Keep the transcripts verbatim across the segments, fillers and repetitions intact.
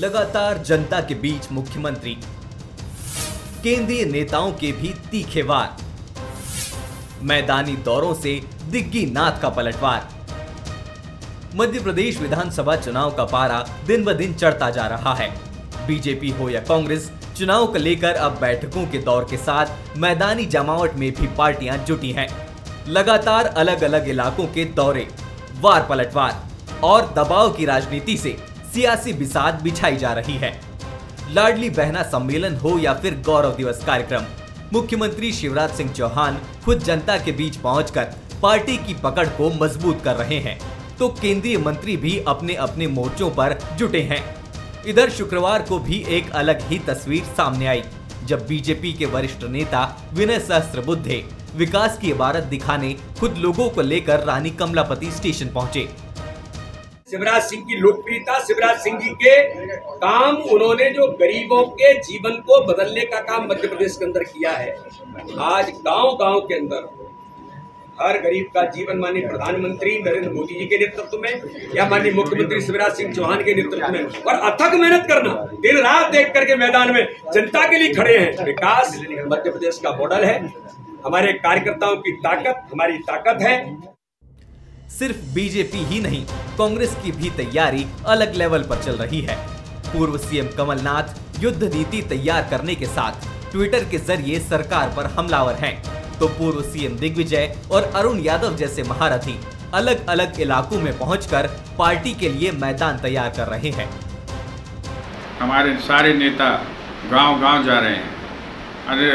लगातार जनता के बीच मुख्यमंत्री, केंद्रीय नेताओं के भी तीखे वार, मैदानी दौरों से दिग्गी नाथ का पलटवार। मध्य प्रदेश विधानसभा चुनाव का पारा दिन ब दिन चढ़ता जा रहा है। बीजेपी हो या कांग्रेस, चुनाव को लेकर अब बैठकों के दौर के साथ मैदानी जमावट में भी पार्टियां जुटी हैं। लगातार अलग अलग इलाकों के दौरे, वार पलटवार और दबाव की राजनीति से सियासी बिसात बिछाई जा रही है। लाडली बहना सम्मेलन हो या फिर गौरव दिवस कार्यक्रम, मुख्यमंत्री शिवराज सिंह चौहान खुद जनता के बीच पहुंचकर पार्टी की पकड़ को मजबूत कर रहे हैं, तो केंद्रीय मंत्री भी अपने अपने मोर्चों पर जुटे हैं। इधर शुक्रवार को भी एक अलग ही तस्वीर सामने आई, जब बीजेपी के वरिष्ठ नेता विनय सहस्रबुद्धे विकास की इबारत दिखाने खुद लोगों को लेकर रानी कमलापति स्टेशन पहुंचे। शिवराज सिंह की लोकप्रियता, शिवराज सिंह जी के काम, उन्होंने जो गरीबों के जीवन को बदलने का काम मध्य प्रदेश के अंदर किया है, आज गांव-गांव के अंदर हर गरीब का जीवन माननीय प्रधानमंत्री नरेंद्र मोदी जी के नेतृत्व में या माननीय मुख्यमंत्री शिवराज सिंह चौहान के नेतृत्व में, और अथक मेहनत करना, दिन रात देख करके मैदान में जनता के लिए खड़े हैं। विकास मध्य प्रदेश का मॉडल है, हमारे कार्यकर्ताओं की ताकत हमारी ताकत है। सिर्फ बीजेपी ही नहीं, कांग्रेस की भी तैयारी अलग लेवल पर चल रही है। पूर्व सीएम कमलनाथ युद्ध नीति तैयार करने के साथ ट्विटर के जरिए सरकार पर हमलावर हैं, तो पूर्व सीएम दिग्विजय और अरुण यादव जैसे महारथी अलग अलग इलाकों में पहुंचकर पार्टी के लिए मैदान तैयार कर रहे हैं। हमारे सारे नेता गांव-गांव जा रहे हैं। अरे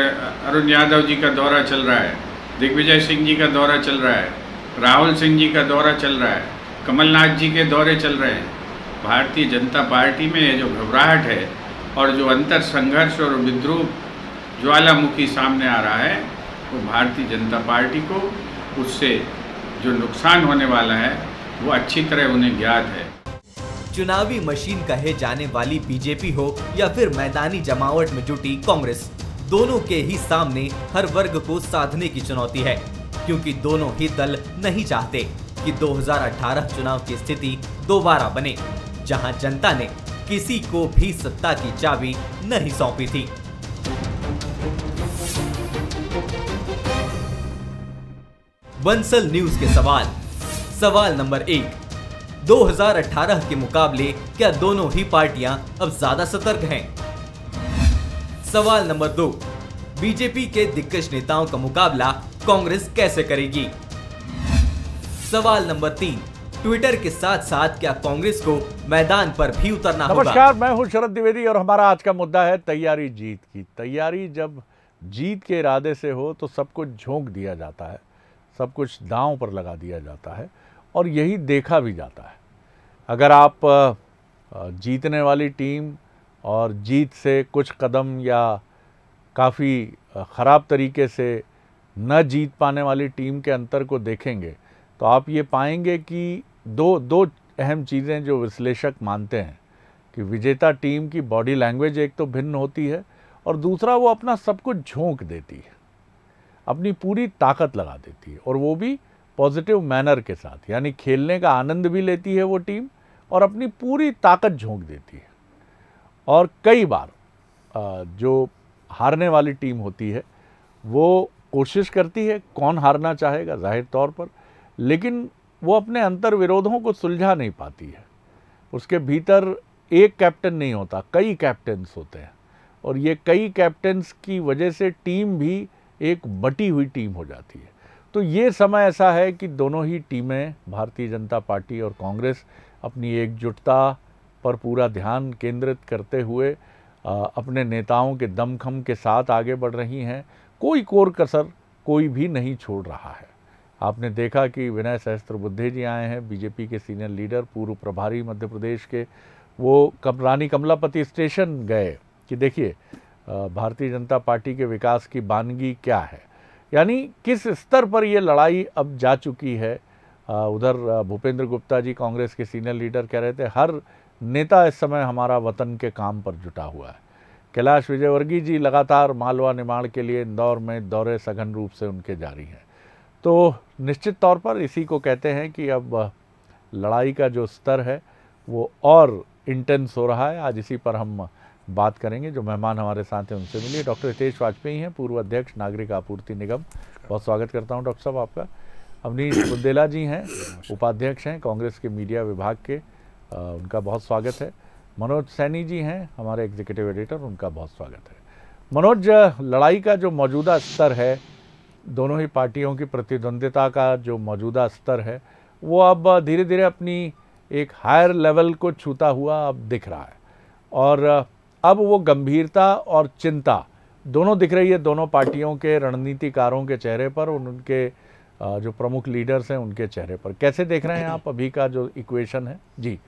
अरुण यादव जी का दौरा चल रहा है, दिग्विजय सिंह जी का दौरा चल रहा है, राहुल सिंह जी का दौरा चल रहा है, कमलनाथ जी के दौरे चल रहे हैं। भारतीय जनता पार्टी में ये जो घबराहट है और जो अंतर संघर्ष और विद्रोह ज्वालामुखी सामने आ रहा है, वो भारतीय जनता पार्टी को उससे जो नुकसान होने वाला है वो अच्छी तरह उन्हें ज्ञात है। चुनावी मशीन कहे जाने वाली बीजेपी हो या फिर मैदानी जमावट में जुटी कांग्रेस, दोनों के ही सामने हर वर्ग को साधने की चुनौती है, क्योंकि दोनों ही दल नहीं चाहते कि दो हज़ार अठारह चुनाव की स्थिति दोबारा बने, जहां जनता ने किसी को भी सत्ता की चाबी नहीं सौंपी थी। बंसल न्यूज के सवाल। सवाल नंबर एक, दो हज़ार अठारह के मुकाबले क्या दोनों ही पार्टियां अब ज्यादा सतर्क हैं? सवाल नंबर दो, बीजेपी के दिग्गज नेताओं का मुकाबला कांग्रेस कैसे करेगी? सवाल नंबर तीन, ट्विटर के साथ साथ क्या कांग्रेस को मैदान पर भी उतरना होगा? नमस्कार, मैं हूं शरद द्विवेदी और हमारा आज का मुद्दा है तैयारी जीत की। तैयारी जब जीत के इरादे से हो तो सब कुछ झोंक दिया जाता है, सब कुछ दांव पर लगा दिया जाता है और यही देखा भी जाता है। अगर आप जीतने वाली टीम और जीत से कुछ कदम या काफ़ी ख़राब तरीके से न जीत पाने वाली टीम के अंतर को देखेंगे तो आप ये पाएंगे कि दो दो अहम चीज़ें जो विश्लेषक मानते हैं कि विजेता टीम की बॉडी लैंग्वेज एक तो भिन्न होती है और दूसरा वो अपना सब कुछ झोंक देती है, अपनी पूरी ताकत लगा देती है, और वो भी पॉजिटिव मैनर के साथ, यानी खेलने का आनंद भी लेती है वो टीम और अपनी पूरी ताकत झोंक देती है। और कई बार जो हारने वाली टीम होती है वो कोशिश करती है, कौन हारना चाहेगा जाहिर तौर पर, लेकिन वो अपने अंतर विरोधों को सुलझा नहीं पाती है। उसके भीतर एक कैप्टन नहीं होता, कई कैप्टन्स होते हैं और ये कई कैप्टन्स की वजह से टीम भी एक बटी हुई टीम हो जाती है। तो ये समय ऐसा है कि दोनों ही टीमें, भारतीय जनता पार्टी और कांग्रेस, अपनी एकजुटता पर पूरा ध्यान केंद्रित करते हुए अपने नेताओं के दमखम के साथ आगे बढ़ रही हैं। कोई कोर कसर कोई भी नहीं छोड़ रहा है। आपने देखा कि विनय सहस्त्रबुद्धे जी आए हैं, बीजेपी के सीनियर लीडर, पूर्व प्रभारी मध्य प्रदेश के, वो कब रानी कमलापति स्टेशन गए कि देखिए भारतीय जनता पार्टी के विकास की बानगी क्या है, यानी किस स्तर पर ये लड़ाई अब जा चुकी है। उधर भूपेंद्र गुप्ता जी कांग्रेस के सीनियर लीडर कह रहे थे हर नेता इस समय हमारा वतन के काम पर जुटा हुआ है। कैलाश विजयवर्गीय जी लगातार मालवा निर्माण के लिए इंदौर में दौरे सघन रूप से उनके जारी हैं। तो निश्चित तौर पर इसी को कहते हैं कि अब लड़ाई का जो स्तर है वो और इंटेंस हो रहा है। आज इसी पर हम बात करेंगे। जो मेहमान हमारे साथ हैं उनसे मिलिए। डॉक्टर हितेश वाजपेयी हैं, पूर्व अध्यक्ष नागरिक आपूर्ति निगम। बहुत स्वागत करता हूं डॉक्टर साहब आपका। अवनीश बुंदेला जी हैं, उपाध्यक्ष हैं कांग्रेस के मीडिया विभाग के, आ, उनका बहुत स्वागत है। मनोज सैनी जी हैं हमारे एग्जीक्यूटिव एडिटर, उनका बहुत स्वागत है। मनोज, लड़ाई का जो मौजूदा स्तर है, दोनों ही पार्टियों की प्रतिद्वंदिता का जो मौजूदा स्तर है, वो अब धीरे धीरे अपनी एक हायर लेवल को छूता हुआ अब दिख रहा है और अब वो गंभीरता और चिंता दोनों दिख रही है दोनों पार्टियों के रणनीतिकारों के चेहरे पर और उनके जो प्रमुख लीडर्स हैं उनके चेहरे पर। कैसे देख रहे हैं आप अभी का जो इक्वेशन है? जी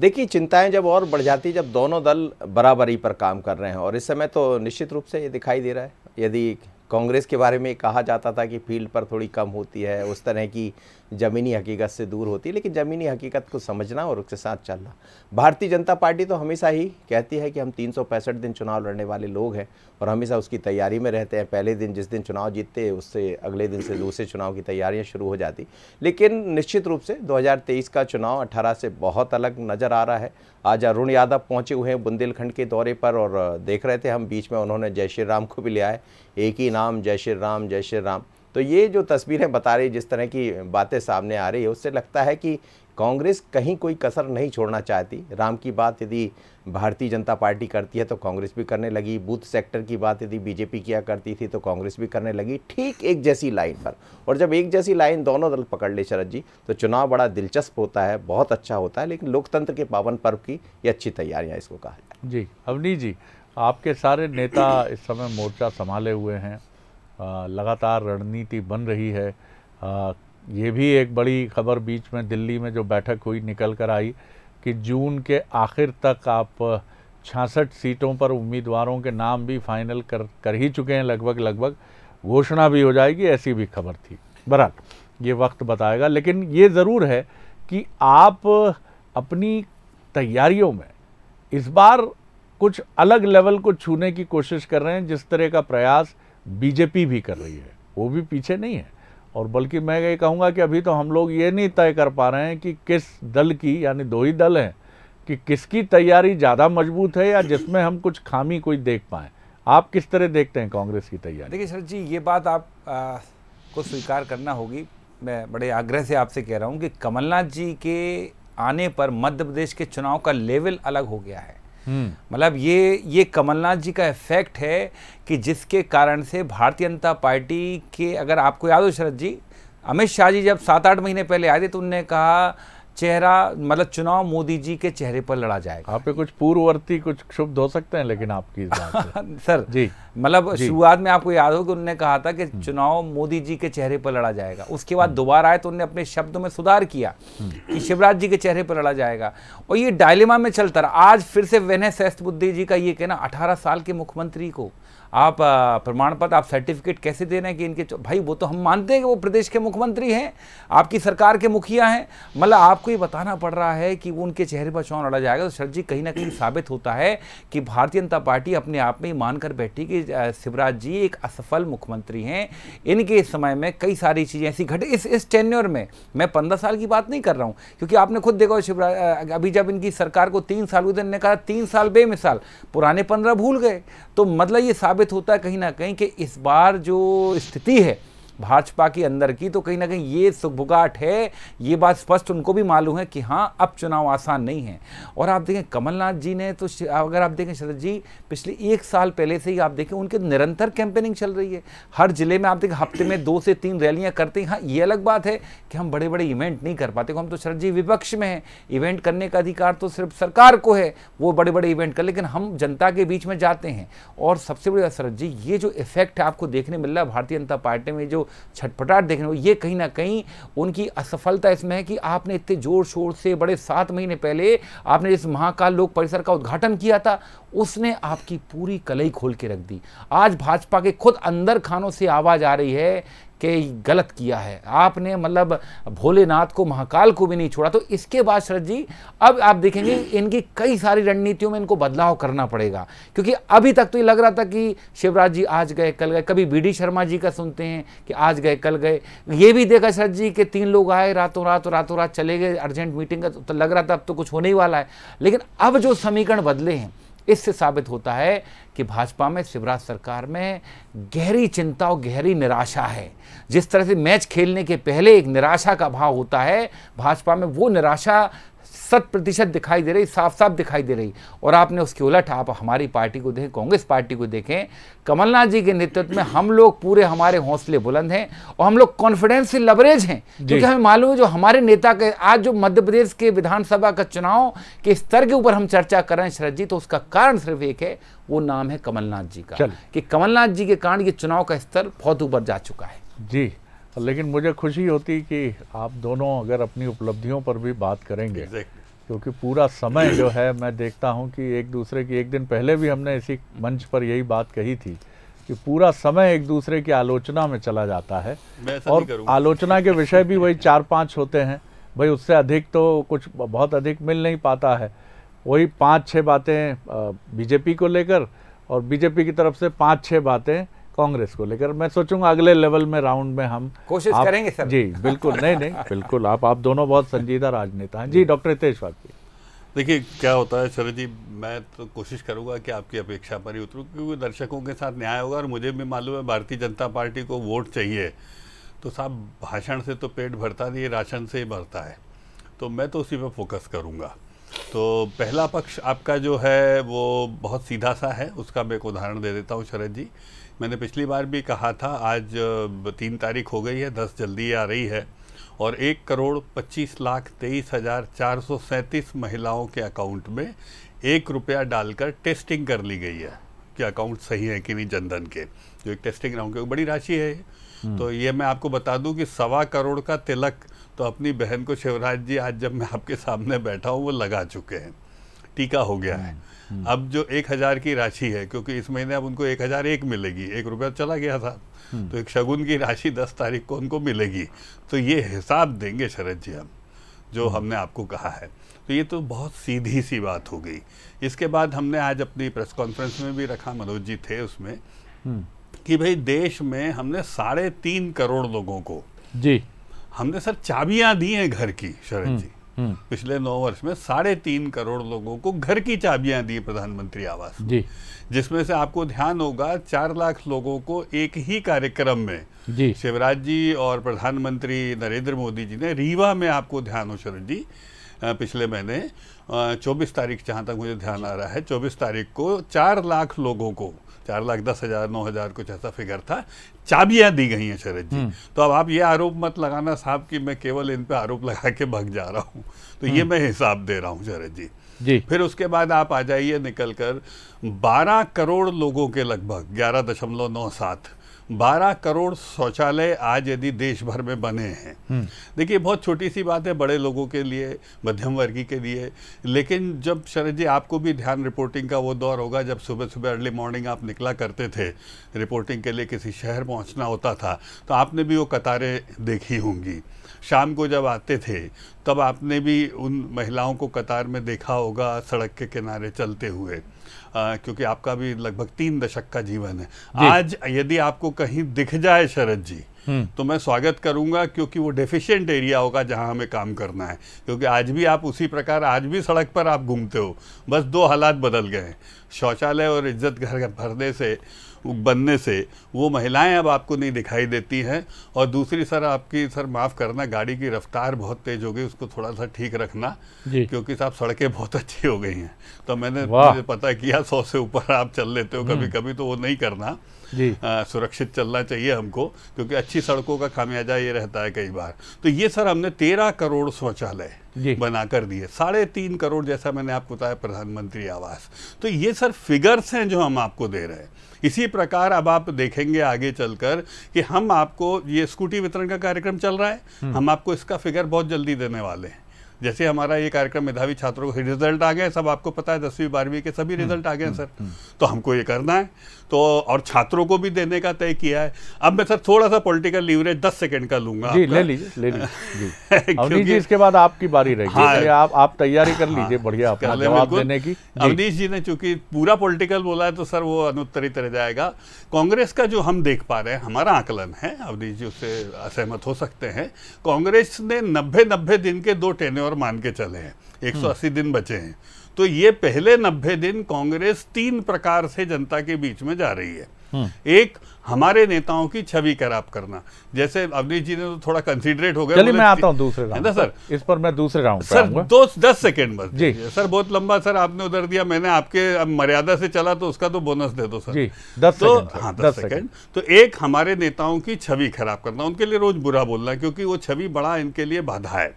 देखिए, चिंताएं जब और बढ़ जाती है जब दोनों दल बराबरी पर काम कर रहे हैं, और इस समय तो निश्चित रूप से ये दिखाई दे रहा है। यदि कांग्रेस के बारे में कहा जाता था कि फील्ड पर थोड़ी कम होती है, उस तरह की ज़मीनी हकीकत से दूर होती है, लेकिन ज़मीनी हकीकत को समझना और उसके साथ चलना। भारतीय जनता पार्टी तो हमेशा ही कहती है कि हम तीन सौ पैंसठ दिन चुनाव लड़ने वाले लोग हैं और हमेशा उसकी तैयारी में रहते हैं। पहले दिन जिस दिन चुनाव जीतते उससे अगले दिन से दूसरे चुनाव की तैयारियाँ शुरू हो जाती। लेकिन निश्चित रूप से दो हज़ार तेईस का चुनाव अट्ठारह से बहुत अलग नज़र आ रहा है। आज अरुण यादव पहुँचे हुए हैं बुंदेलखंड के दौरे पर, और देख रहे थे हम बीच में उन्होंने जय श्री राम को भी ले आए, एक ही नाम जय श्री राम जय श्री राम। तो ये जो तस्वीरें बता रही, जिस तरह की बातें सामने आ रही है, उससे लगता है कि कांग्रेस कहीं कोई कसर नहीं छोड़ना चाहती। राम की बात यदि भारतीय जनता पार्टी करती है तो कांग्रेस भी करने लगी, बूथ सेक्टर की बात यदि बीजेपी किया करती थी तो कांग्रेस भी करने लगी, ठीक एक जैसी लाइन पर। और जब एक जैसी लाइन दोनों दल पकड़ ले शरद जी, तो चुनाव बड़ा दिलचस्प होता है, बहुत अच्छा होता है। लेकिन लोकतंत्र के पावन पर्व की ये अच्छी तैयारियाँ इसको कहा जाए। जी अवनी जी, आपके सारे नेता इस समय मोर्चा संभाले हुए हैं, आ, लगातार रणनीति बन रही है। आ, ये भी एक बड़ी खबर बीच में दिल्ली में जो बैठक हुई निकल कर आई कि जून के आखिर तक आप छियासठ सीटों पर उम्मीदवारों के नाम भी फाइनल कर कर ही चुके हैं, लगभग लगभग घोषणा भी हो जाएगी, ऐसी भी खबर थी। बहरहाल ये वक्त बताएगा, लेकिन ये ज़रूर है कि आप अपनी तैयारियों में इस बार कुछ अलग लेवल को छूने की कोशिश कर रहे हैं। जिस तरह का प्रयास बीजेपी भी कर रही है वो भी पीछे नहीं है, और बल्कि मैं ये कहूँगा कि अभी तो हम लोग ये नहीं तय कर पा रहे हैं कि किस दल की, यानी दो ही दल हैं, कि किसकी तैयारी ज़्यादा मजबूत है या जिसमें हम कुछ खामी कोई देख पाएँ। आप किस तरह देखते हैं कांग्रेस की तैयारी? देखिए सर जी, ये बात आप आ, को स्वीकार करना होगी, मैं बड़े आग्रह से आपसे कह रहा हूँ कि कमलनाथ जी के आने पर मध्य प्रदेश के चुनाव का लेवल अलग हो गया है। मतलब ये ये कमलनाथ जी का इफेक्ट है कि जिसके कारण से भारतीय जनता पार्टी के, अगर आपको याद हो शरद जी, अमित शाह जी जब सात आठ महीने पहले आए थे तो उनने कहा चेहरा, मतलब चुनाव मोदी जी के चेहरे पर लड़ा जाएगा। आप पे कुछ पूर्ववर्ती कुछ शुभ हो सकते हैं, लेकिन आपकी इस बात से सर जी, मतलब शुरुआत में आपको याद हो कि उन्होंने कहा था कि चुनाव मोदी जी के चेहरे पर लड़ा जाएगा। उसके बाद दोबारा आए तो उन्होंने अपने शब्दों में सुधार किया कि शिवराज जी के चेहरे पर लड़ा जाएगा, और ये डायलेमा में चलता रहा। आज फिर से विनय सहस्रबुद्धे जी का ये कहना, अठारह साल के मुख्यमंत्री को आप प्रमाण पत्र, आप सर्टिफिकेट कैसे दे रहे हैं कि इनके, भाई वो तो हम मानते हैं कि वो प्रदेश के मुख्यमंत्री हैं, आपकी सरकार के मुखिया हैं, मतलब आपको ये बताना पड़ रहा है कि वो उनके चेहरे पर चुनाव लड़ा जाएगा। तो शरद जी कहीं ना कहीं साबित होता है कि भारतीय जनता पार्टी अपने आप में ही मानकर बैठी कि शिवराज जी एक असफल मुख्यमंत्री हैं, इनके इस समय में कई सारी चीज़ें ऐसी घटी। इस इस टेन्योर में मैं पंद्रह साल की बात नहीं कर रहा हूँ, क्योंकि आपने खुद देखा शिवराज, अभी जब इनकी सरकार को तीन साल हुए थे इन्होंने कहा तीन साल बेमिसाल, पुराने पंद्रह भूल गए। तो मतलब ये साबित होता है कहीं ना कहीं कि इस बार जो स्थिति है भाजपा के अंदर की, तो कहीं ना कहीं ये सुगबुगाहट है। ये बात स्पष्ट उनको भी मालूम है कि हाँ अब चुनाव आसान नहीं है। और आप देखें कमलनाथ जी ने तो, अगर आप देखें शरद जी, पिछले एक साल पहले से ही आप देखें उनके निरंतर कैंपेनिंग चल रही है। हर जिले में आप देखें हफ्ते में दो से तीन रैलियाँ करते हैं। हाँ ये अलग बात है कि हम बड़े बड़े इवेंट नहीं कर पाते, हम तो शरद जी विपक्ष में हैं, इवेंट करने का अधिकार तो सिर्फ सरकार को है, वो बड़े बड़े इवेंट कर, लेकिन हम जनता के बीच में जाते हैं। और सबसे बड़ी बात शरद जी, ये जो इफेक्ट आपको देखने मिल रहा है भारतीय जनता पार्टी में, जो छटपटाट देखने को, ये कहीं ना कहीं उनकी असफलता इसमें है कि आपने इतने जोर शोर से बड़े सात महीने पहले आपने जिस महाकाल लोक परिसर का उद्घाटन किया था, उसने आपकी पूरी कलई खोल के रख दी। आज भाजपा के खुद अंदर खानों से आवाज़ आ रही है कि गलत किया है आपने, मतलब भोलेनाथ को महाकाल को भी नहीं छोड़ा। तो इसके बाद शरद जी अब आप देखेंगे इनकी कई सारी रणनीतियों में इनको बदलाव करना पड़ेगा, क्योंकि अभी तक तो ये लग रहा था कि शिवराज जी आज गए कल गए, कभी बी डी शर्मा जी का सुनते हैं कि आज गए कल गए। ये भी देखा शरद जी कि तीन लोग आए रातों रात रातों रात चले गए अर्जेंट मीटिंग का, तो लग रहा था अब तो कुछ होने ही वाला है। लेकिन अब जो समीकरण बदले हैं इससे साबित होता है कि भाजपा में शिवराज सरकार में गहरी चिंता और गहरी निराशा है। जिस तरह से मैच खेलने के पहले एक निराशा का भाव होता है, भाजपा में वो निराशा शत प्रतिशत दिखाई दे रही, साफ साफ दिखाई दे रही। और आपने उसके उलट आप हमारी पार्टी को देखें, कांग्रेस पार्टी को देखें, कमलनाथ जी के नेतृत्व में हम लोग पूरे, हमारे हौसले बुलंद हैं और हम लोग कॉन्फिडेंस से लबरेज हैं, क्योंकि हमें मालूम है जो हमारे नेता के आज जो मध्य प्रदेश के विधानसभा का चुनाव के स्तर के ऊपर हम चर्चा कर रहे हैं शरद जी, तो उसका कारण सिर्फ एक है, वो नाम है कमलनाथ जी का, कि कमलनाथ जी के कारण ये चुनाव का स्तर बहुत ऊपर जा चुका है। जी, लेकिन मुझे खुशी होती कि आप दोनों अगर अपनी उपलब्धियों पर भी बात करेंगे, क्योंकि पूरा समय जो है मैं देखता हूं कि एक दूसरे की, एक दिन पहले भी हमने इसी मंच पर यही बात कही थी कि पूरा समय एक दूसरे की आलोचना में चला जाता है, और आलोचना के विषय भी वही चार पांच होते हैं भाई, उससे अधिक तो कुछ बहुत अधिक मिल नहीं पाता है। वही पाँच छः बातें बीजेपी को लेकर और बीजेपी की तरफ से पाँच छः बातें कांग्रेस को लेकर। मैं सोचूंगा अगले लेवल में, राउंड में हम कोशिश आप, करेंगे सर। जी बिल्कुल, नहीं नहीं बिल्कुल, आप आप दोनों बहुत संजीदा राजनेता हैं। जी डॉक्टर हितेश वाजपेयी, देखिए क्या होता है शरद जी, मैं तो कोशिश करूंगा कि आपकी अपेक्षा पर ही उतरूँ, क्योंकि दर्शकों के साथ न्याय होगा और मुझे भी मालूम है भारतीय जनता पार्टी को वोट चाहिए। तो साहब भाषण से तो पेट भरता नहीं, राशन से ही भरता है, तो मैं तो उसी पर फोकस करूँगा। तो पहला पक्ष आपका जो है वो बहुत सीधा सा है, उसका मैं एक उदाहरण दे देता हूँ शरद जी। मैंने पिछली बार भी कहा था, आज तीन तारीख हो गई है, दस जल्दी आ रही है, और एक करोड़ पच्चीस लाख तेईस हज़ार चार सौ सैंतीस महिलाओं के अकाउंट में एक रुपया डालकर टेस्टिंग कर ली गई है कि अकाउंट सही है कि नहीं जनधन के, जो एक टेस्टिंग राउंड की बड़ी राशि है। तो ये मैं आपको बता दूं कि सवा करोड़ का तिलक तो अपनी बहन को शिवराज जी आज जब मैं आपके सामने बैठा हूँ वो लगा चुके हैं, टीका हो गया है। अब जो एक हज़ार की राशि है, क्योंकि इस महीने अब उनको एक हज़ार एक मिलेगी, एक रुपया चला गया था, तो एक शगुन की राशि दस तारीख को उनको मिलेगी। तो ये हिसाब देंगे शरद जी हम, जो हमने आपको कहा है। तो ये तो बहुत सीधी सी बात हो गई। इसके बाद हमने आज अपनी प्रेस कॉन्फ्रेंस में भी रखा, मनोज जी थे उसमें, कि भाई देश में हमने साढ़े तीन करोड़ लोगों को जी हमने सर चाबियां दी हैं घर की। शरद जी पिछले नौ वर्ष में साढ़े तीन करोड़ लोगों को घर की चाबियां दी प्रधानमंत्री आवास जी, जिसमें से आपको ध्यान होगा चार लाख लोगों को एक ही कार्यक्रम में जी शिवराज जी और प्रधानमंत्री नरेंद्र मोदी जी ने रीवा में, आपको ध्यान हो शरद जी, पिछले महीने चौबीस तारीख, जहाँ तक मुझे ध्यान आ रहा है चौबीस तारीख को चार लाख लोगों को, चार लाख दस हज़ार नौ हज़ार कुछ ऐसा फिगर था, चाबियां दी गई हैं शरद जी। तो अब आप ये आरोप मत लगाना साहब कि मैं केवल इन पे आरोप लगा के भाग जा रहा हूँ, तो ये मैं हिसाब दे रहा हूँ शरद जी। जी फिर उसके बाद आप आ जाइए निकल कर बारह करोड़ लोगों के लगभग, ग्यारह दशमलव नौ सात बारह करोड़ शौचालय आज यदि देश भर में बने हैं। देखिए बहुत छोटी सी बात है बड़े लोगों के लिए, मध्यम वर्गीय के लिए, लेकिन जब शरद जी आपको भी ध्यान, रिपोर्टिंग का वो दौर होगा जब सुबह सुबह अर्ली मॉर्निंग आप निकला करते थे रिपोर्टिंग के लिए, किसी शहर पहुंचना होता था, तो आपने भी वो कतारें देखी होंगी। शाम को जब आते थे तब आपने भी उन महिलाओं को कतार में देखा होगा सड़क के किनारे चलते हुए, आ, क्योंकि आपका भी लगभग तीन दशक का जीवन है जी। आज यदि आपको कहीं दिख जाए शरद जी तो मैं स्वागत करूंगा, क्योंकि वो डेफिशिएंट एरिया होगा जहां हमें काम करना है, क्योंकि आज भी आप उसी प्रकार, आज भी सड़क पर आप घूमते हो, बस दो हालात बदल गए हैं, शौचालय और इज्जत घर भरने से, बनने से वो महिलाएं अब आपको नहीं दिखाई देती हैं। और दूसरी सर आपकी, सर माफ़ करना, गाड़ी की रफ्तार बहुत तेज़ हो गई, उसको थोड़ा सा ठीक रखना, क्योंकि साहब सड़कें बहुत अच्छी हो गई हैं, तो मैंने मुझे पता किया सौ से ऊपर आप चल लेते हो कभी कभी, तो वो नहीं करना जी। आ, सुरक्षित चलना चाहिए हमको, क्योंकि अच्छी सड़कों का खामियाजा ये रहता है कई बार। तो ये सर हमने तेरह करोड़ शौचालय बनाकर दिए, साढ़े तीन करोड़ जैसा मैंने आपको बताया प्रधानमंत्री आवास। तो ये सर फिगर्स हैं जो हम आपको दे रहे हैं। इसी प्रकार अब आप देखेंगे आगे चलकर कि हम आपको, ये स्कूटी वितरण का कार्यक्रम चल रहा है, हम आपको इसका फिगर बहुत जल्दी देने वाले हैं जैसे हमारा ये कार्यक्रम मेधावी छात्रों को रिजल्ट आ गए, सब आपको पता है दसवीं बारहवीं के सभी रिजल्ट आ गए हैं सर, तो हमको ये करना है तो, और छात्रों को भी देने का तय किया है। अब मैं सर थोड़ा सा पॉलिटिकल लीवरेज दस सेकंड का लूंगा, जी ले लीजिए ले लीजिए अवनीश जी, इसके बाद आपकी बारी रहेगी। हाँ, आप आप तैयारी कर लीजिए बढ़िया अपना जवाब देने की। अवनीश जी ने चूंकि पूरा पॉलिटिकल बोला है तो सर वो अनुत्तरित रह जाएगा। कांग्रेस का जो हम देख पा रहे हैं, हमारा आकलन है, अवनीश जी उससे असहमत हो सकते हैं, कांग्रेस ने नब्बे नब्बे दिन के दो टेन्योर मान के चले हैं, एक सौ अस्सी दिन बचे हैं। तो ये पहले नब्बे दिन कांग्रेस तीन प्रकार से जनता के बीच में जा रही है। एक, हमारे नेताओं की छवि खराब करना, जैसे अवनीश जी ने तो थोड़ा कंसीडरेट हो गया। चलिए मैं आता हूं दूसरे राउंड है ना सर, इस पर मैं दूसरे राउंड पे आऊंगा। दो दस सेकंड बस जी सर, बहुत लंबा सर आपने उधर दिया, मैंने आपके अब मर्यादा से चला तो उसका तो बोनस दे दो सर जी, दस तो हाँ दस सेकंड। तो एक, हमारे नेताओं की छवि खराब करना, उनके लिए रोज बुरा बोलना, क्योंकि वो छवि बड़ा इनके लिए बाधा है।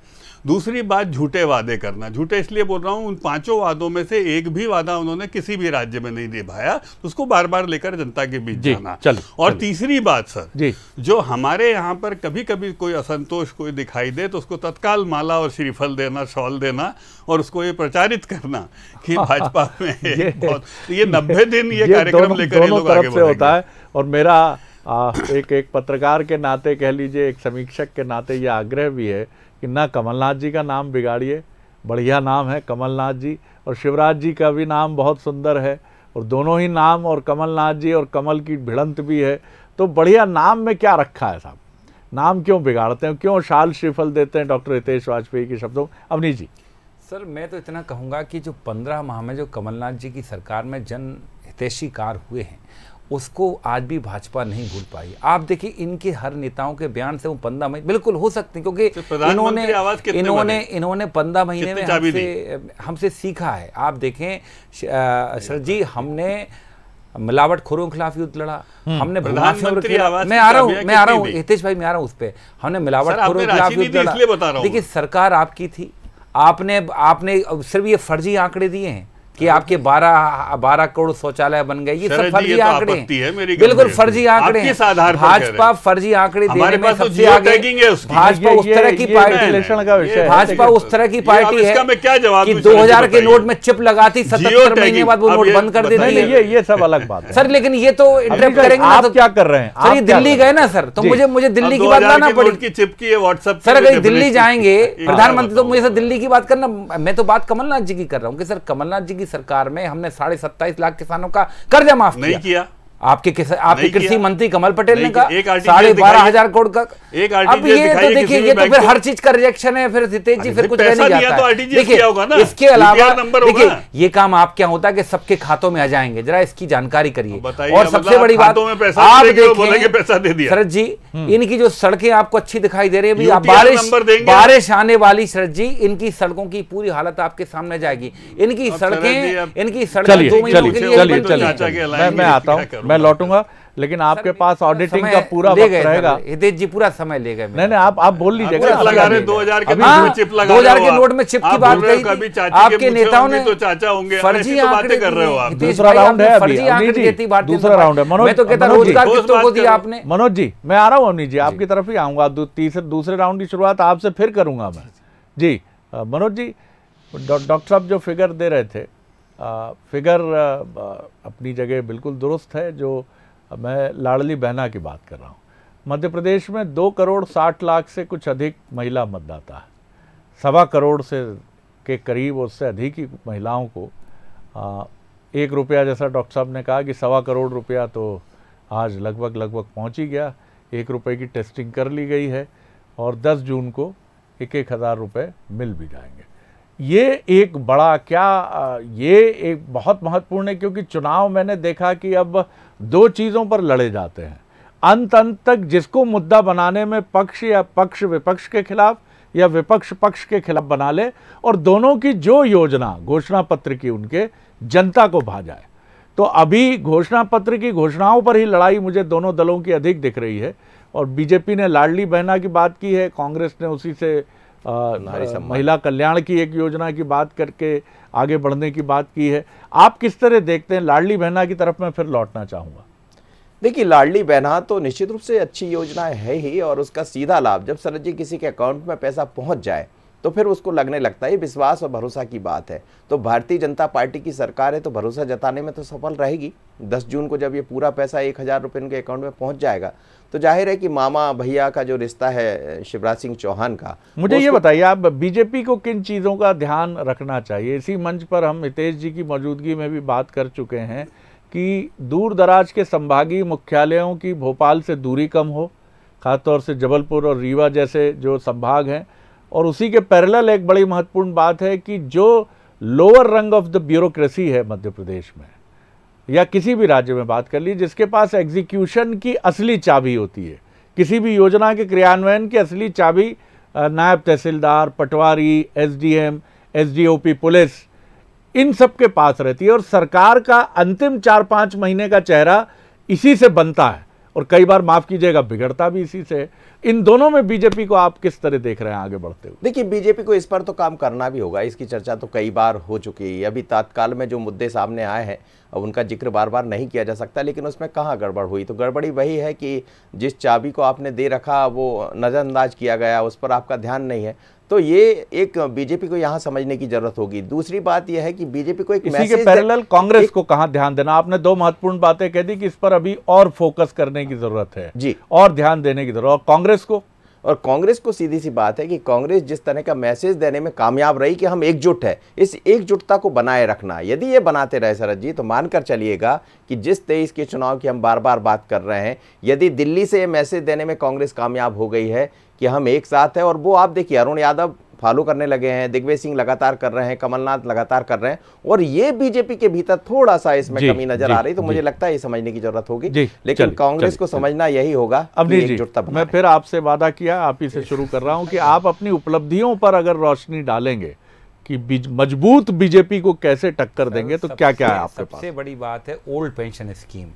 दूसरी बात, झूठे वादे करना। झूठे इसलिए बोल रहा हूँ, उन पांचों वादों में से एक भी वादा उन्होंने किसी भी राज्य में नहीं निभाया, उसको बार बार लेकर जनता के बीच जाना। और चल। तीसरी बात सर जी, जो हमारे यहाँ पर कभी कभी कोई असंतोष कोई दिखाई दे तो उसको तत्काल माला और श्रीफल देना, शॉल देना, और उसको ये प्रचारित करना कि भाजपा में ये, ये नब्बे दिन ये, ये कार्यक्रम लेकर लोग आगे बढ़ेंगे। और मेरा आ, एक एक पत्रकार के नाते कह लीजिए, एक समीक्षक के नाते ये आग्रह भी है कि ना कमलनाथ जी का नाम बिगाड़िए, बढ़िया नाम है कमलनाथ जी, और शिवराज जी का भी नाम बहुत सुंदर है, और दोनों ही नाम, और कमलनाथ जी और कमल की भिड़ंत भी है, तो बढ़िया नाम में क्या रखा है साहब, नाम क्यों बिगाड़ते हैं, क्यों शाल श्रीफल देते हैं डॉक्टर हितेश वाजपेयी के शब्दों। अवनीश जी सर, मैं तो इतना कहूँगा कि जो पंद्रह माह में जो कमलनाथ जी की सरकार में जन हितैषी कार्य हुए हैं उसको आज भी भाजपा नहीं भूल पाई। आप देखिए इनके हर नेताओं के बयान से वो पंद्रह महीने बिल्कुल हो सकते हैं, क्योंकि इन्होंने इन्होंने इन्होंने पंद्रह महीने में हमसे हमसे सीखा है। आप देखें सर जी, हमने मिलावटखोरों के खिलाफ युद्ध लड़ा, हमने प्रधानमंत्री आवास, मैं आ रहा हूँ मैं आ रहा हूँ हितेश भाई, मैं आ रहा हूँ उस पर, हमने मिलावटखोरों के खिलाफ युद्ध लड़ा। देखिए सरकार आपकी थी, आपने आपने सिर्फ ये फर्जी आंकड़े दिए हैं कि आपके बारह करोड़ शौचालय बन गए, ये सब फर्जी आंकड़े हैं, बिल्कुल फर्जी आंकड़े हैं। भाजपा फर्जी आंकड़े देने में सबसे आगे, भाजपा उस तरह की पार्टी भाजपा उस तरह की पार्टी है कि दो हज़ार के नोट में चिप लगाती, सतहत्तर महीने बाद वो नोट बंद कर देती है। ये सब अलग बात है सर, लेकिन ये तो इंटरप्ट करेंगे। आप क्या कर रहे हैं सर, ये दिल्ली गए ना सर, तो मुझे मुझे दिल्ली की बात लाना पड़ेगी, चिप की है व्हाट्सएप सर, अगर दिल्ली जाएंगे प्रधानमंत्री तो मुझे सर दिल्ली की बात करना, मैं तो बात कमलनाथ जी की कर रहा हूँ कि सर कमलनाथ जी सरकार में हमने साढ़े सत्ताईस लाख किसानों का कर्जा माफ नहीं किया। आपके आपके कृषि मंत्री कमल पटेल ने कहा साढ़े बारह हजार करोड़ का। अब ये तो देखिए, ये तो फिर हर चीज का रिजेक्शन है, फिर हितेश जी फिर कुछ नहीं जाता है। देखिए इसके अलावा देखिए ये काम आप क्या होता है कि सबके खातों में आ जाएंगे, जरा इसकी जानकारी करिए। और सबसे बड़ी बात आप देखिए शरद जी, इनकी जो सड़कें आपको अच्छी दिखाई दे रही है, बारिश बारिश आने वाली शरद जी, इनकी सड़कों की पूरी हालत आपके सामने जाएगी। इनकी सड़कें इनकी सड़कें दो महीने में आता हूँ, मैं लौटूंगा, लेकिन आपके पास ऑडिटिंग का पूरा वक्त रहेगा। हितेश जी पूरा समय ले गए। नहीं नहीं, आप आप बोल लीजिएगा। दो हज़ार के नोट में चिप की बात कही आपके नेताओं ने, तो चाचा होंगे, फर्जी आंकड़े कर रहे हो आप। दूसरा राउंड है अभी, दूसरा राउंड है मनोज, तो कहता रोजगार कितनों को दिया आपने। मनोज जी मैं आ रहा हूँ, अवनीश जी आपकी तरफ ही आऊंगा, दूसरे राउंड की शुरुआत आपसे फिर करूंगा मैं जी। मनोज जी, डॉक्टर साहब जो फिगर दे रहे थे, आ, फिगर आ, अपनी जगह बिल्कुल दुरुस्त है। जो मैं लाडली बहना की बात कर रहा हूँ, मध्य प्रदेश में दो करोड़ साठ लाख से कुछ अधिक महिला मतदाता है, सवा करोड़ से के करीब, उससे अधिक ही महिलाओं को आ, एक रुपया, जैसा डॉक्टर साहब ने कहा कि सवा करोड़ रुपया तो आज लगभग लगभग पहुँच ही गया, एक रुपये की टेस्टिंग कर ली गई है, और दस जून को एक एक हज़ार रुपये मिल भी जाएंगे। ये एक बड़ा क्या, ये एक बहुत महत्वपूर्ण है, क्योंकि चुनाव मैंने देखा कि अब दो चीज़ों पर लड़े जाते हैं, अंत अंत तक जिसको मुद्दा बनाने में पक्ष या पक्ष विपक्ष के खिलाफ या विपक्ष पक्ष के खिलाफ बना ले, और दोनों की जो योजना घोषणा पत्र की उनके जनता को भा जाए। तो अभी घोषणा पत्र की घोषणाओं पर ही लड़ाई मुझे दोनों दलों की अधिक दिख रही है, और बीजेपी ने लाडली बहना की बात की है, कांग्रेस ने उसी से महिला कल्याण की एक योजना की बात करके आगे बढ़ने की बात की है। आप किस तरह देखते हैं, लाडली बहना की तरफ मैं फिर लौटना चाहूँगा। देखिए लाडली बहना तो निश्चित रूप से अच्छी योजना है ही, और उसका सीधा लाभ जब सरजी किसी के अकाउंट में पैसा पहुँच जाए तो फिर उसको लगने लगता है। ये विश्वास और भरोसा की बात है। तो भारतीय जनता पार्टी की सरकार है तो भरोसा जताने में तो सफल रहेगी। दस जून को जब ये पूरा पैसा एक हज़ार रुपये उनके अकाउंट में पहुंच जाएगा तो जाहिर है कि मामा भैया का जो रिश्ता है शिवराज सिंह चौहान का। मुझे ये बताइए आप, बीजेपी को किन चीज़ों का ध्यान रखना चाहिए? इसी मंच पर हम हितेश जी की मौजूदगी में भी बात कर चुके हैं कि दूर दराज के संभागीय मुख्यालयों की भोपाल से दूरी कम हो, खासतौर से जबलपुर और रीवा जैसे जो संभाग हैं। और उसी के पैरेलल एक बड़ी महत्वपूर्ण बात है कि जो लोअर रंग ऑफ द ब्यूरोक्रेसी है मध्य प्रदेश में या किसी भी राज्य में बात कर ली, जिसके पास एग्जीक्यूशन की असली चाबी होती है, किसी भी योजना के क्रियान्वयन की असली चाबी नायब तहसीलदार, पटवारी, एसडीएम, एसडीओपी, पुलिस, इन सब के पास रहती है। और सरकार का अंतिम चार पाँच महीने का चेहरा इसी से बनता है और कई बार माफ़ कीजिएगा बिगड़ता भी इसी से। इन दोनों में बीजेपी को आप किस तरह देख रहे हैं आगे बढ़ते हुए? देखिए, बीजेपी को इस पर तो काम करना भी होगा। इसकी चर्चा तो कई बार हो चुकी है। अभी तात्काल में जो मुद्दे सामने आए हैं अब उनका जिक्र बार बार नहीं किया जा सकता, लेकिन उसमें कहाँ गड़बड़ हुई? तो गड़बड़ी वही है कि जिस चाबी को आपने दे रखा वो नज़रअंदाज किया गया, उस पर आपका ध्यान नहीं है। तो ये एक बीजेपी को यहाँ समझने की जरूरत होगी। दूसरी बात यह है कि बीजेपी को एक इसी के पैरेलल कांग्रेस को कहाँ ध्यान देना। आपने दो महत्वपूर्ण बातें कह दी कि इस पर अभी और फोकस करने की जरूरत है जी, और ध्यान देने की जरूरत। और कांग्रेस को और कांग्रेस को सीधी सी बात है कि कांग्रेस जिस तरह का मैसेज देने में कामयाब रही कि हम एकजुट है, इस एकजुटता को बनाए रखना। यदि ये बनाते रहे शरद जी तो मानकर चलिएगा कि जिस तेईस के चुनाव की हम बार बार बात कर रहे हैं, यदि दिल्ली से ये मैसेज देने में कांग्रेस कामयाब हो गई है कि हम एक साथ हैं, और वो आप देखिए अरुण यादव फॉलो करने लगे हैं, दिग्विजय सिंह लगातार कर रहे हैं, कमलनाथ लगातार कर रहे हैं, और ये बीजेपी के भीतर थोड़ा सा इसमें कमी नजर आ रही, तो मुझे लगता है ये समझने की जरूरत होगी। लेकिन कांग्रेस को समझना यही होगा। एकजुटता। मैं फिर आपसे वादा किया, आप ही से शुरू कर रहा हूँ कि आप अपनी उपलब्धियों पर अगर रोशनी डालेंगे कि मजबूत बीजेपी को कैसे टक्कर देंगे तो क्या क्या है आपके पास? सबसे बड़ी बात है ओल्ड पेंशन स्कीम,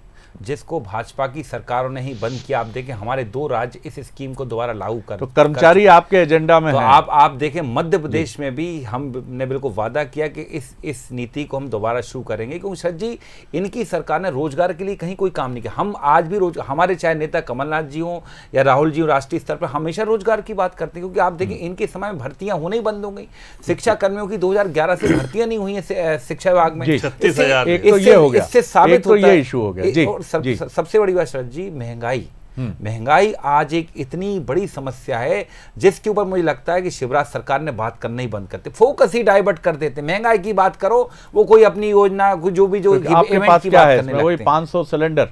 जिसको भाजपा की सरकारों ने ही बंद किया। आप देखें हमारे दो राज्य इस स्कीम को दोबारा लागू कर, तो कर्मचारी कर, आपके एजेंडा में तो है। आप आप देखें मध्य प्रदेश में भी हमने बिल्कुल वादा किया कि इस इस नीति को हम दोबारा शुरू करेंगे, क्योंकि शरद जी इनकी सरकार ने रोजगार के लिए कहीं कोई काम नहीं किया। हम आज भी रोज हमारे चाहे नेता कमलनाथ जी हों या राहुल जी हों, राष्ट्रीय स्तर पर हमेशा रोजगार की बात करते हैं, क्योंकि आप देखें इनके समय में भर्तियां होने ही बंद हो गई। शिक्षा कर्मियों की दो हजार ग्यारह से भर्तियां नहीं हुई है शिक्षा विभाग में। इससे साबित हो गया सब, सबसे बड़ी बात शरद जी, महंगाई। महंगाई आज एक इतनी बड़ी समस्या है जिसके ऊपर मुझे लगता है कि शिवराज सरकार ने बात करना ही बंद करते, फोकस ही डाइवर्ट कर देते। महंगाई की बात करो, वो कोई अपनी योजना जो भी जो आपके पास की क्या बात है, करने वही पाँच सौ सिलेंडर,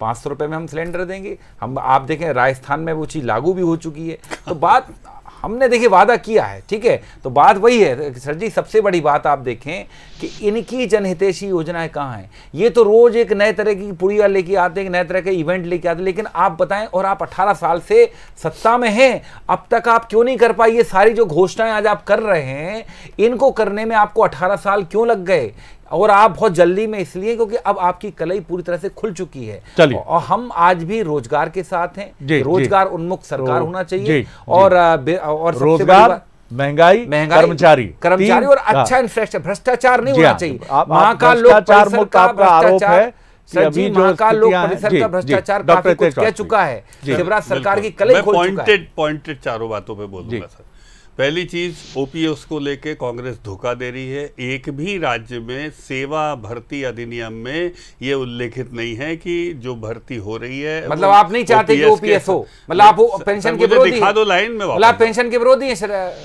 पाँच सौ रुपए में हम सिलेंडर देंगे। हम आप देखें राजस्थान में वो चीज लागू भी हो चुकी है। तो बात हमने देखिए वादा किया है, ठीक है, तो बात वही है सर जी। सबसे बड़ी बात आप देखें कि इनकी जनहितैषी योजनाएं कहाँ हैं? ये तो रोज एक नए तरह की पुड़िया लेके आते हैं, नए तरह के इवेंट लेके आते हैं, लेकिन आप बताएं, और आप अठारह साल से सत्ता में हैं, अब तक आप क्यों नहीं कर पाए? ये सारी जो घोषणाएं आज आप कर रहे हैं, इनको करने में आपको अठारह साल क्यों लग गए? और आप बहुत जल्दी में इसलिए क्योंकि अब आपकी कलई पूरी तरह से खुल चुकी है। और हम आज भी रोजगार के साथ हैं, रोजगार उन्मुख सरकार होना चाहिए। और और रोजगार, महंगाई, कर्मचारी कर्मचारी और अच्छा इंफ्रास्ट्रक्चर, भ्रष्टाचार नहीं होना चाहिए। महाकाल लोक परिसर का भ्रष्टाचार, अभी महाकाल लोक परिसर का भ्रष्टाचार काफी कुछ कह चुका है। शिवराज सरकार की कलई खोल चुका है। पॉइंटेड चारों बातों पे बोलूंगा सर। पहली चीज, ओपीएस को लेके कांग्रेस धोखा दे रही है। एक भी राज्य में सेवा भर्ती अधिनियम में ये उल्लेखित नहीं है कि जो भर्ती हो रही है, मतलब आप नहीं चाहते कि ओपीएस हो, मतलब आप पेंशन के विरोधी। दिखा दो लाइन में, मतलब आप पेंशन के विरोधी हैं।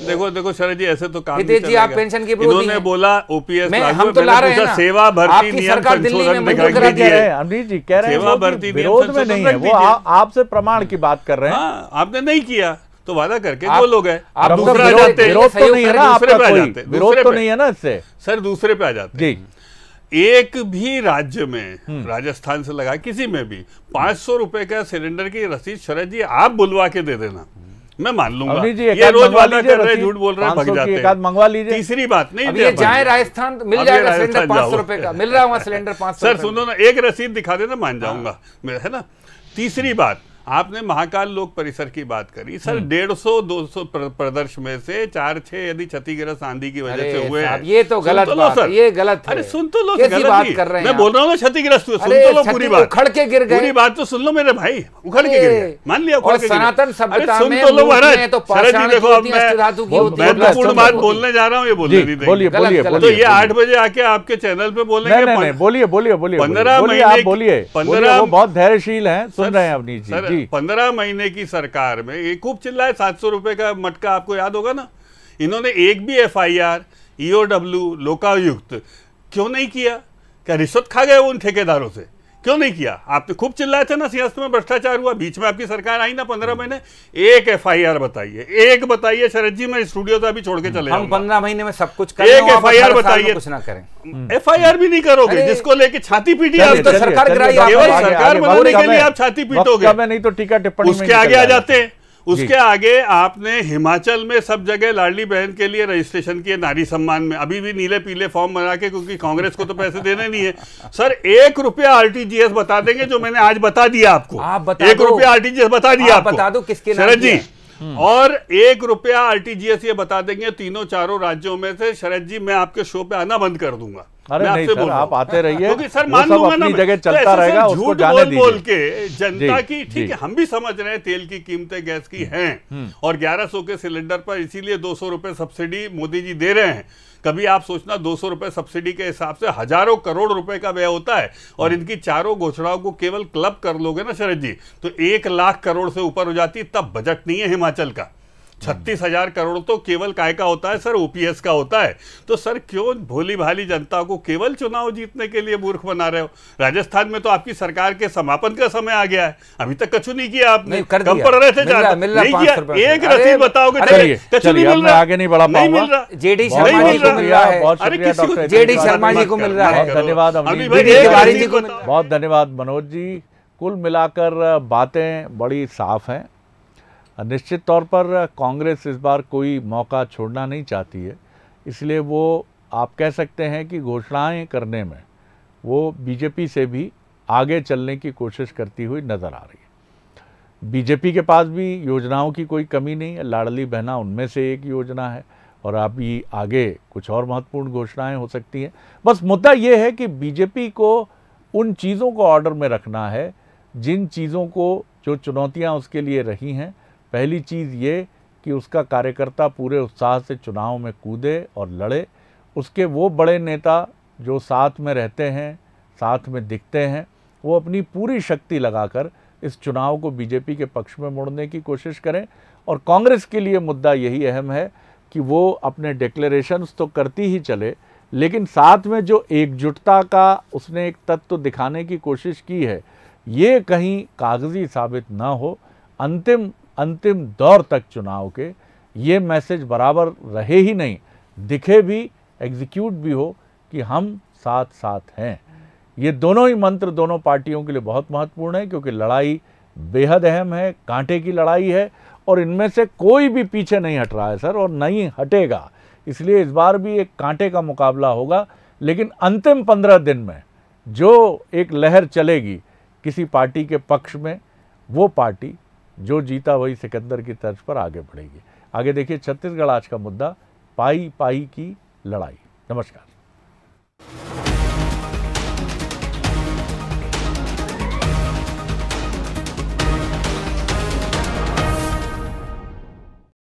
देखो देखो शरद जी, ऐसे तो काम नहीं चलेगा। आप पेंशन के विरोधी, इन्होंने बोला ओपीएस हम तो ला रहे हैं, सेवा भर्ती नियम संशोधन में कह दिया है। अमरीश जी कह रहे हैं सेवा भर्ती विरोध में नहीं है, वो आपसे प्रमाण की बात कर रहे हैं, आपने नहीं किया तो वादा करके जो लोग हैं आप दूसरा जाते हैं, विरोध तो नहीं है ना आपका कोई, विरोध तो नहीं है ना इससे सर। दूसरे पे आ जाते हैं, एक भी राज्य में, राजस्थान से लगा किसी में भी पांच सौ रुपए का सिलेंडर की रसीद शरद जी आप बुलवा के दे देना, मैं मान लूंगा। ये रोज वादा कर रहे, झूठ बोल रहे, भग जाते हैं, मंगवा लीजिए। तीसरी बात, नहीं जाए राजस्थान मिल जाएगा सिलेंडर पांच सौ रुपए का, मिल रहा है वहां सिलेंडर पांच सौ। सर सुनो ना, एक रसीद दिखा देना, मान जाऊंगा, है ना। तीसरी बात, आपने महाकाल लोक परिसर की बात करी सर, डेढ़ सौ दो सौ प्रदर्शन में से चार छह यदि क्षतिग्रस्त आंधी की वजह से हुए हैं। ये तो गलत बात है, ये गलत है। अरे सुन तो लो, बात कर रहे हैं, मैं बोल रहा हूँ ना, क्षतिग्रस्त हुए, सुन तो लो पूरी बात, उखड़ के गिर गए, पूरी बात तो सुन लो मेरे भाई, उखड़ के गिर गए, मान लिया उखड़ के गिर गए। सनातन सभ्यता में शरद जी देखो, अब मैं महत्वपूर्ण बात बोलने जा रहा हूँ, ये बोलने नहीं देंगे तो ये आठ बजे आके आपके चैनल पे बोलेंगे। बोलिए बोलिए बोलिए, पंद्रह महीने बोलिए, पंद्रह बहुत धैर्यशील है, सुन रहे हैं अवनीश जी। पंद्रह महीने की सरकार में ये खूब चिल्लाए, सात सौ रुपए का मटका आपको याद होगा ना, इन्होंने एक भी F I R, E O W, Lokayukta क्यों नहीं किया? क्या रिश्वत खा गए उन ठेकेदारों से? क्यों नहीं किया? आपने खूब चिल्लाए थे ना सियासत में भ्रष्टाचार हुआ, बीच में आपकी सरकार आई ना पंद्रह महीने, एक एफ आई आर बताइए, एक बताइए शरद जी, मैं स्टूडियो तो अभी छोड़ के चले, हम पंद्रह महीने में सब कुछ करें, एक एफ आई आर बताइए, कुछ ना करें, एफ आई आर भी नहीं करोगे जिसको लेके छाती पीटी आप, तो सरकार सरकार बनाने के लिए आप छाती पीटोगे, नहीं तो टीका टिप्पणी उसके आगे आ जाते हैं। उसके आगे आपने हिमाचल में सब जगह लाडली बहन के लिए रजिस्ट्रेशन किए, नारी सम्मान में अभी भी नीले पीले फॉर्म बना के, क्योंकि कांग्रेस को तो पैसे देने नहीं है सर। एक रुपया आर टी जी एस बता देंगे, जो मैंने आज बता दिया आपको, आप बता एक रुपया आर टी जी एस बता दिया आप आपको, बता दो किसके शरद जी, और एक रुपया आर टी जी एस ये बता देंगे तीनों चारों राज्यों में से। शरद जी मैं आपके शो पे आना बंद कर दूंगा, अरे नहीं सर, आप आते रहिए क्योंकि सर मान लूंगा ना, जगह चलता रहेगा, उसको जाने दीजिए। बोल के जनता की, ठीक है हम भी समझ रहे हैं तेल की कीमतें, गैस की हैं, और ग्यारह सौ के सिलेंडर पर इसीलिए दो सौ रुपए सब्सिडी मोदी जी दे रहे हैं। कभी आप सोचना दो सौ रुपए सब्सिडी के हिसाब से हजारों करोड़ रुपए का व्यय होता है, और इनकी चारों घोषणाओं को केवल क्लब कर लोगे ना शरद जी तो एक लाख करोड़ से ऊपर हो जाती, तब बजट नहीं है हिमाचल का। छत्तीस हजार करोड़ तो केवल काय का होता है सर, ओ पी एस का होता है। तो सर क्यों भोली भाली जनता को केवल चुनाव जीतने के लिए मूर्ख बना रहे हो? राजस्थान में तो आपकी सरकार के समापन का समय आ गया है, अभी तक कछु नहीं किया आपने, कम पड़ रहे थे, नहीं किया, एक रसीद बताओगे? आगे नहीं बढ़ा पाऊंगा, जे डी शर्मा जी को मिल रहा है, अरे किसी को जे डी शर्मा जी को मिल रहा है, धन्यवाद अवनीश जी, बहुत धन्यवाद मनोज जी। कुल मिलाकर बातें बड़ी साफ हैं, निश्चित तौर पर कांग्रेस इस बार कोई मौका छोड़ना नहीं चाहती है, इसलिए वो आप कह सकते हैं कि घोषणाएं करने में वो बीजेपी से भी आगे चलने की कोशिश करती हुई नज़र आ रही है। बीजेपी के पास भी योजनाओं की कोई कमी नहीं है, लाडली बहना उनमें से एक योजना है, और अभी आगे कुछ और महत्वपूर्ण घोषणाएं हो सकती हैं। बस मुद्दा ये है कि बीजेपी को उन चीज़ों को ऑर्डर में रखना है जिन चीज़ों को, जो चुनौतियाँ उसके लिए रही हैं। पहली चीज़ ये कि उसका कार्यकर्ता पूरे उत्साह से चुनाव में कूदे और लड़े, उसके वो बड़े नेता जो साथ में रहते हैं, साथ में दिखते हैं, वो अपनी पूरी शक्ति लगाकर इस चुनाव को बीजेपी के पक्ष में मोड़ने की कोशिश करें। और कांग्रेस के लिए मुद्दा यही अहम है कि वो अपने डिक्लेरेशंस तो करती ही चले, लेकिन साथ में जो एकजुटता का उसने एक तत्व दिखाने की कोशिश की है, ये कहीं कागजी साबित ना हो अंतिम अंतिम दौर तक चुनाव के। ये मैसेज बराबर रहे ही नहीं, दिखे भी, एग्जीक्यूट भी हो कि हम साथ साथ हैं। ये दोनों ही मंत्र दोनों पार्टियों के लिए बहुत महत्वपूर्ण है, क्योंकि लड़ाई बेहद अहम है, कांटे की लड़ाई है, और इनमें से कोई भी पीछे नहीं हट रहा है सर, और नहीं हटेगा। इसलिए इस बार भी एक कांटे का मुकाबला होगा, लेकिन अंतिम पंद्रह दिन में जो एक लहर चलेगी किसी पार्टी के पक्ष में, वो पार्टी जो जीता वही सिकंदर की तर्ज पर आगे बढ़ेगी। आगे देखिए छत्तीसगढ़ आज का मुद्दा, पाई पाई की लड़ाई। नमस्कार।